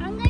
I'm gonna